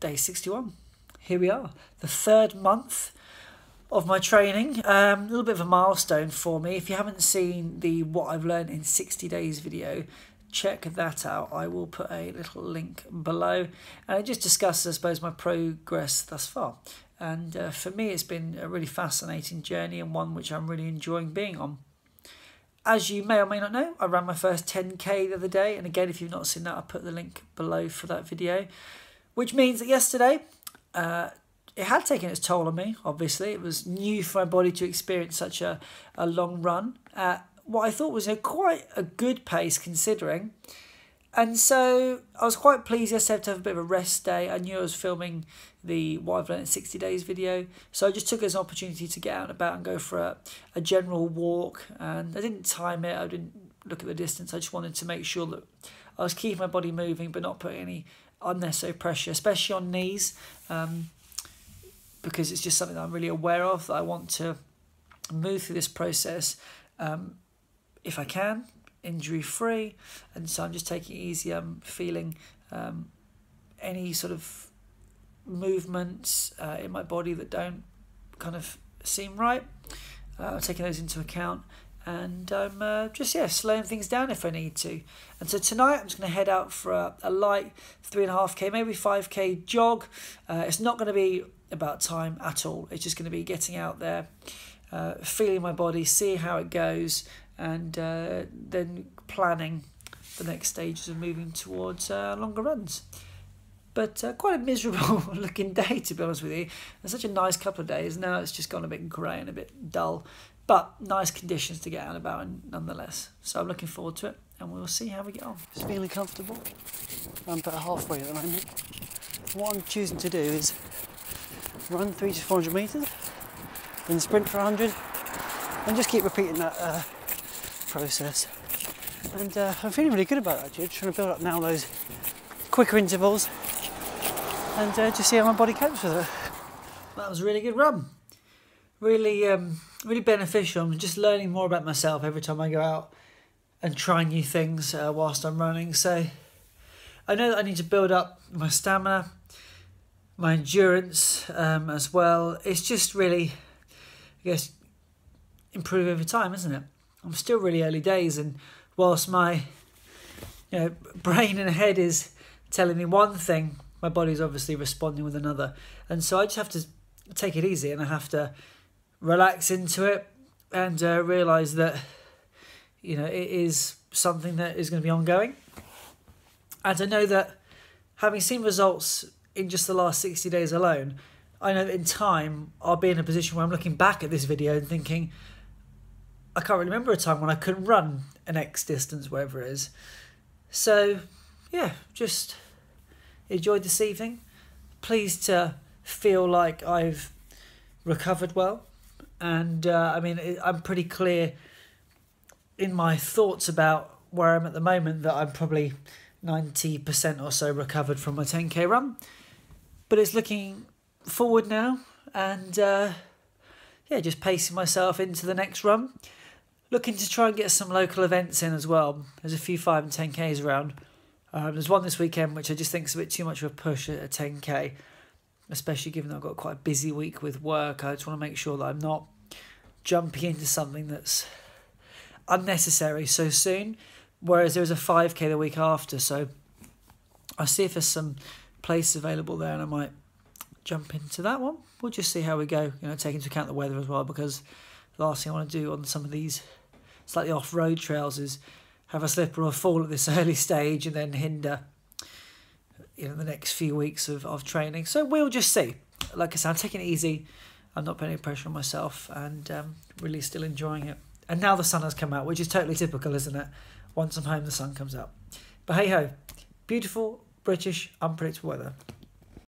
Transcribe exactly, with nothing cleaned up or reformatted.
day sixty-one. Here we are, the third month of my training. Um, a little bit of a milestone for me. If you haven't seen the What I've Learned in sixty days video, check that out. I will put a little link below. And it just discusses, I suppose, my progress thus far. And uh, for me, it's been a really fascinating journey and one which I'm really enjoying being on. As you may or may not know, I ran my first ten K the other day. And again, if you've not seen that, I'll put the link below for that video. Which means that yesterday, uh, it had taken its toll on me, obviously. It was new for my body to experience such a, a long run at what I thought was a quite a good pace considering. And so I was quite pleased yesterday to have a bit of a rest day. I knew I was filming the What I've Learned in sixty days video. So I just took it as an opportunity to get out and about and go for a, a general walk. And I didn't time it. I didn't look at the distance. I just wanted to make sure that I was keeping my body moving but not putting any unnecessary pressure, especially on knees, um, because it's just something that I'm really aware of, that I want to move through this process um, if I can, injury-free. And so I'm just taking it easy. I'm feeling um, any sort of movements uh, in my body that don't kind of seem right. Uh, I'm taking those into account. And I'm uh, just, yeah, slowing things down if I need to. And so tonight I'm just going to head out for a, a light three and a half K, maybe five K jog. Uh, it's not going to be about time at all. It's just going to be getting out there, uh, feeling my body, seeing how it goes, and uh, then planning the next stages of moving towards uh, longer runs. But uh, quite a miserable looking day, to be honest with you. It's such a nice couple of days. Now it's just gone a bit grey and a bit dull. But nice conditions to get out and about in nonetheless. So I'm looking forward to it, and we'll see how we get on. It's really comfortable. I'm about halfway at the moment. What I'm choosing to do is run three to four hundred meters, then sprint for a hundred, and just keep repeating that uh, process. And uh, I'm feeling really good about it, actually. Trying to build up now those quicker intervals, and uh, just see how my body copes with it. That was a really good run. Really, um, really beneficial. I'm just learning more about myself every time I go out and try new things uh, whilst I'm running. So I know that I need to build up my stamina, my endurance um, as well. It's just really, I guess, improve over time, isn't it? I'm still really early days, and whilst my you know, brain and head is telling me one thing, my body's obviously responding with another. And so I just have to take it easy, and I have to relax into it and uh, realise that, you know, it is something that is going to be ongoing. And I know that having seen results in just the last sixty days alone, I know that in time I'll be in a position where I'm looking back at this video and thinking, I can't really remember a time when I couldn't run an X distance, wherever it is. So, yeah, just enjoyed this evening. Pleased to feel like I've recovered well. And uh, I mean, I'm pretty clear in my thoughts about where I'm at the moment that I'm probably ninety percent or so recovered from my ten K run. But it's looking forward now, and uh, yeah, just pacing myself into the next run. Looking to try and get some local events in as well. There's a few five and ten Ks around. Um, there's one this weekend which I just think is a bit too much of a push at a ten K. Especially given that I've got quite a busy week with work. I just want to make sure that I'm not jumping into something that's unnecessary so soon, whereas there's a five K the week after, so I'll see if there's some place available there, and I might jump into that one. We'll just see how we go, you know, take into account the weather as well, because the last thing I want to do on some of these slightly off-road trails is have a slip or a fall at this early stage and then hinder in the next few weeks of, of training. So we'll just see. Like I said, I'm taking it easy. I'm not putting any pressure on myself, and um, really still enjoying it. And now the sun has come out, which is totally typical, isn't it? Once I'm home, the sun comes out. But hey-ho, beautiful British unpredictable weather.